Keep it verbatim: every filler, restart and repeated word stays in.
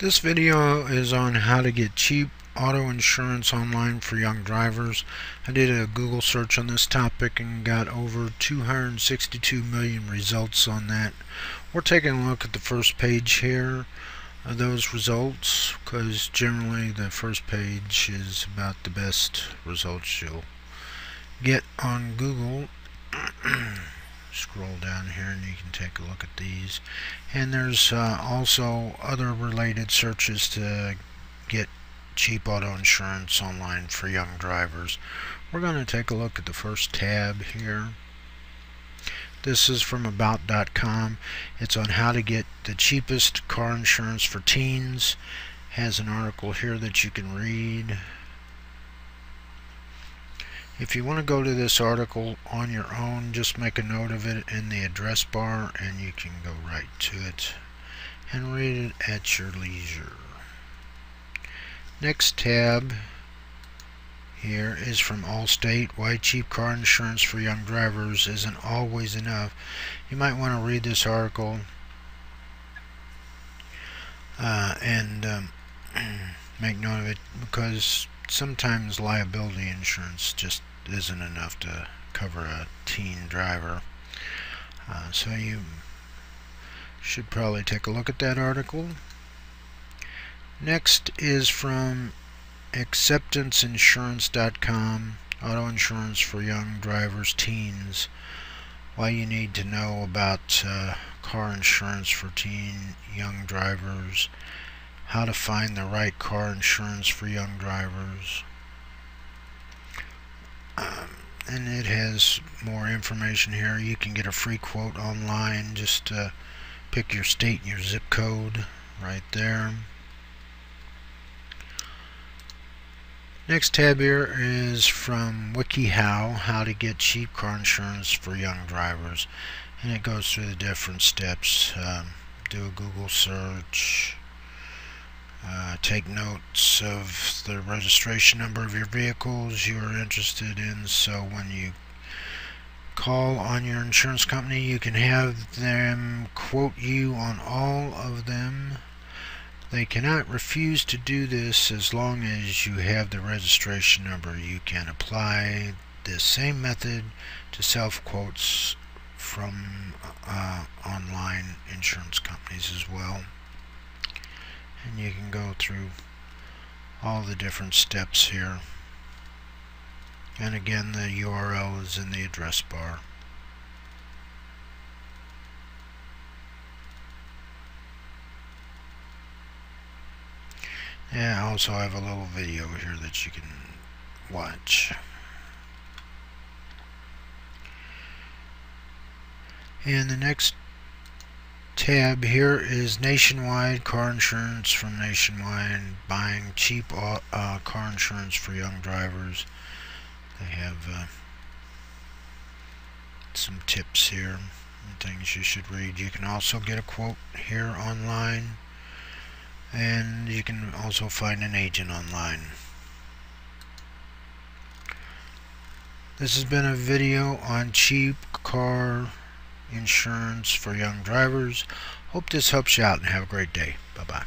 This video is on how to get cheap auto insurance online for young drivers. I did a Google search on this topic and got over two hundred sixty-two million results on that. We're taking a look at the first page here of those results because generally the first page is about the best results you'll get on Google. Scroll down here and you can take a look at these, and there's uh, also other related searches to get cheap auto insurance online for young drivers. We're going to take a look at the first tab here. This is from about dot com. It's on how to get the cheapest car insurance for teens. Has an article here that you can read. If you want to go to this article on your own, just make a note of it in the address bar and you can go right to it and read it at your leisure. Next tab here is from Allstate. Why cheap car insurance for young drivers isn't always enough. You might want to read this article uh, and um, make note of it, because sometimes liability insurance just isn't enough to cover a teen driver, uh, so you should probably take a look at that article. Next is from Acceptance Insurance dot com, auto insurance for young drivers, teens. Why you need to know about uh, car insurance for teen young drivers, how to find the right car insurance for young drivers. Um, and it has more information here. You can get a free quote online. Just uh, pick your state and your zip code right there. Next tab here is from WikiHow, how to get cheap car insurance for young drivers. And it goes through the different steps. Um, do a Google search. Uh, take notes of the registration number of your vehicles you are interested in, so when you call on your insurance company you can have them quote you on all of them. They cannot refuse to do this as long as you have the registration number. You can apply this same method to self-quotes from uh, online insurance companies as well. And you can go through all the different steps here. And again, the U R L is in the address bar. And I also have a little video here that you can watch. And the next tab here is Nationwide, car insurance from Nationwide, buying cheap uh, car insurance for young drivers. They have uh, some tips here and things you should read. You can also get a quote here online, and you can also find an agent online. This has been a video on cheap car insurance for young drivers. Hope this helps you out, and have a great day. Bye-bye.